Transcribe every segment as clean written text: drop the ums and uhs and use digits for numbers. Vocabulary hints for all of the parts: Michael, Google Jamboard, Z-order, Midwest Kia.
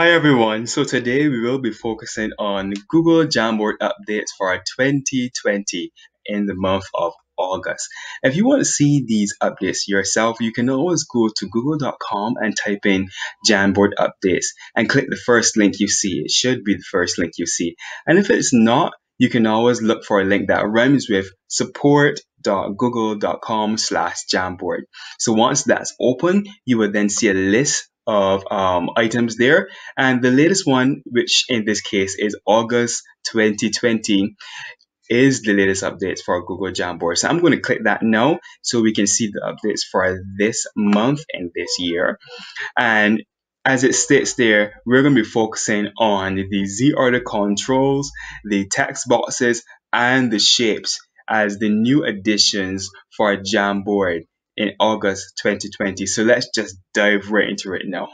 Hi everyone, so today we will be focusing on Google Jamboard updates for 2020 in the month of August. If you want to see these updates yourself, you can always go to google.com and type in Jamboard updates and click the first link you see. It should be the first link you see. And if it's not, you can always look for a link that rhymes with support.google.com/Jamboard. So once that's open, you will then see a list of items there, and the latest one, which in this case is August 2020, is the latest updates for Google Jamboard. So I'm going to click that now so we can see the updates for this month and this year. And as it states there, we're going to be focusing on the Z-order controls, the text boxes, and the shapes as the new additions for Jamboard in August 2020. So let's just dive right into it now.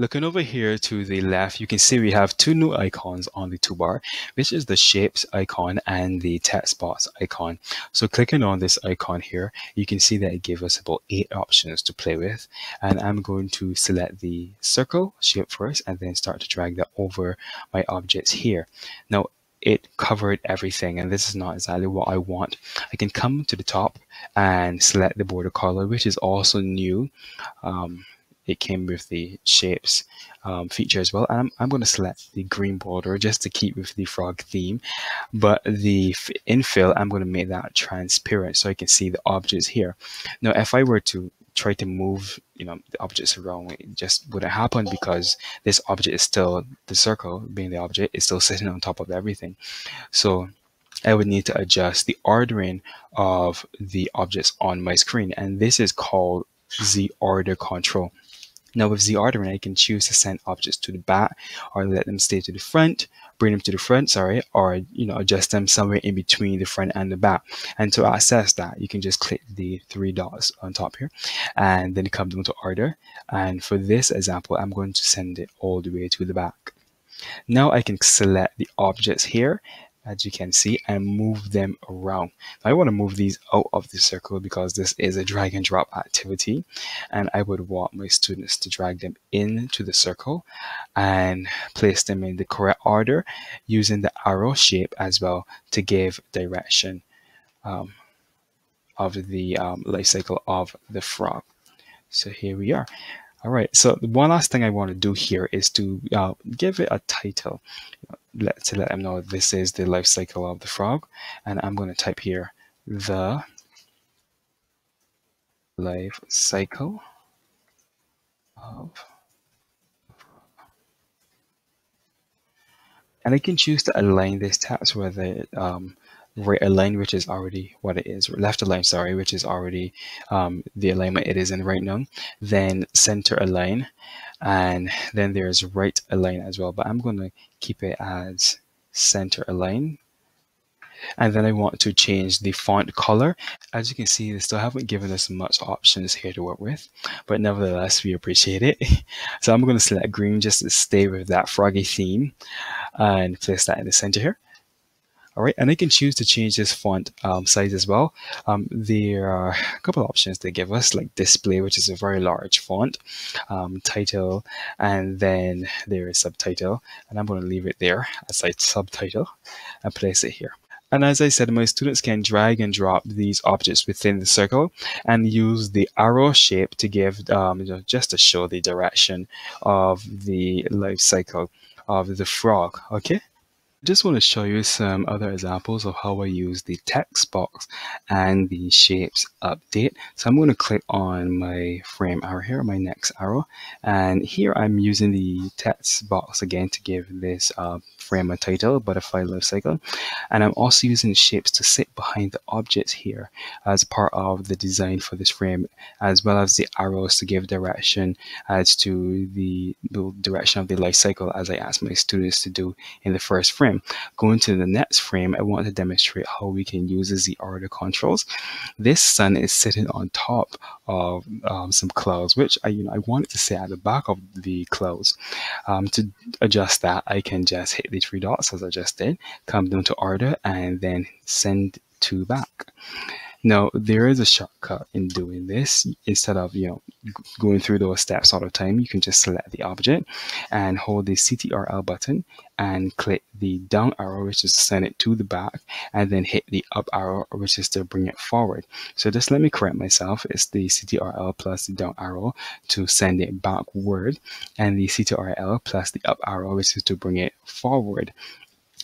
Looking over here to the left, you can see we have two new icons on the toolbar, which is the shapes icon and the text box icon. So clicking on this icon here, you can see that it gave us about 8 options to play with. And I'm going to select the circle shape first and then start to drag that over my objects here. Now, it covered everything, and this is not exactly what I want. I can come to the top and select the border color, which is also new. It came with the shapes feature as well. And I'm going to select the green border just to keep with the frog theme. But the infill, I'm going to make that transparent so I can see the objects here. Now, if I were to try to move, the objects around, it just wouldn't happen because this object is still, the circle being the object, is still sitting on top of everything. So I would need to adjust the ordering of the objects on my screen. And this is called Z-order control. Now with Z-ordering, I can choose to send objects to the back or let them stay to the front, bring them to the front, or adjust them somewhere in between the front and the back. And to access that, you can just click the 3 dots on top here and then come down to order. And for this example, I'm going to send it all the way to the back. Now I can select the objects here, as you can see, and move them around. I want to move these out of the circle because this is a drag and drop activity, and I would want my students to drag them into the circle and place them in the correct order using the arrow shape as well to give direction of the life cycle of the frog. So here we are. All right, so the one last thing I want to do here is to give it a title. To let them know this is the life cycle of the frog, and I'm going to type here the life cycle of, and I can choose to align this text, whether right align, which is already what it is, left align, which is already the alignment it is in right now, then center align, and then there's right align as well, but I'm going to keep it as center align. And then I want to change the font color. As you can see, they still haven't given us much options here to work with, but nevertheless, we appreciate it. So I'm going to select green just to stay with that froggy theme and place that in the center here. All right, and I can choose to change this font size as well. There are a couple of options they give us, like display, which is a very large font, title, and then there is subtitle. And I'm going to leave it there as a subtitle and place it here. And as I said, my students can drag and drop these objects within the circle and use the arrow shape to give, just to show the direction of the life cycle of the frog, okay? I just want to show you some other examples of how I use the text box and the shapes update. So I'm going to click on my frame arrow here, my next arrow, and here I'm using the text box again to give this frame a title, butterfly life cycle, and I'm also using shapes to sit behind the objects here as part of the design for this frame, as well as the arrows to give direction as to the direction of the life cycle as I asked my students to do in the first frame. frame. Going to the next frame, I want to demonstrate how we can use the Z-order controls. This sun is sitting on top of some clouds, which I want it to sit at the back of the clouds. To adjust that, I can just hit the three dots as I just did, come down to order, and then send to back. Now, there is a shortcut in doing this. Instead of going through those steps all the time, you can just select the object and hold the CTRL button and click the down arrow, which is to send it to the back, and then hit the up arrow, which is to bring it forward. So just let me correct myself. It's the CTRL plus the down arrow to send it backward, and the CTRL plus the up arrow, which is to bring it forward.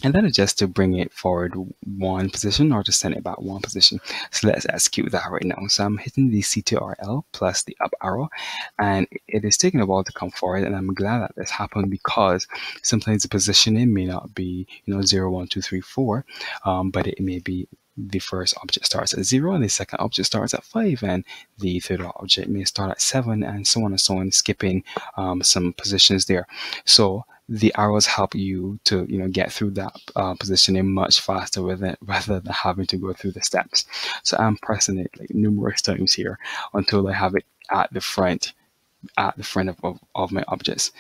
And that is just to bring it forward one position or to send it back one position. So let's execute that right now. So I'm hitting the CTRL plus the up arrow, and it is taking a while to come forward. And I'm glad that this happened, because sometimes the positioning may not be 0, 1, 2, 3, 4, but it may be the first object starts at 0 and the second object starts at 5 and the third object may start at 7 and so on, skipping some positions there. So the arrows help you to get through that positioning much faster with it, rather than having to go through the steps. So I'm pressing it like numerous times here until I have it at the front of my objects.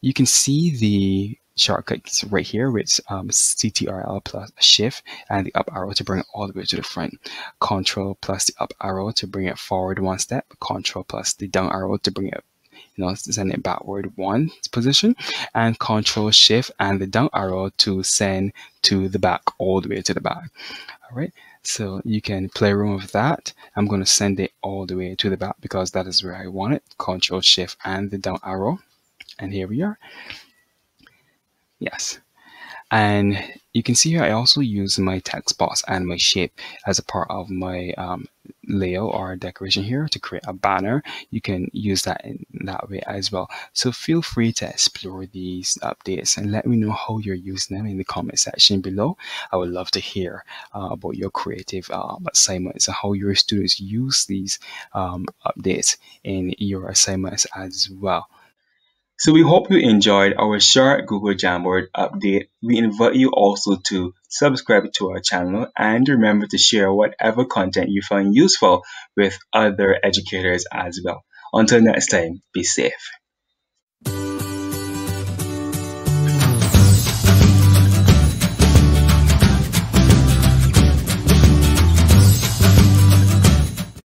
You can see the shortcuts right here, which CTRL plus shift and the up arrow to bring it all the way to the front, Control plus the up arrow to bring it forward one step, Control plus the down arrow to bring it send it backward one position, and Control shift and the down arrow to send to the back, all the way to the back. All right, so you can play around with that. I'm going to send it all the way to the back because that is where I want it, Control shift and the down arrow, and here we are. Yes, and you can see here I also use my text box and my shape as a part of my layout or decoration here to create a banner. You can use that in that way as well. So feel free to explore these updates and let me know how you're using them in the comment section below. I would love to hear about your creative assignments and how your students use these updates in your assignments as well. So we hope you enjoyed our short Google Jamboard update. We invite you also to subscribe to our channel and remember to share whatever content you find useful with other educators as well. Until next time, be safe.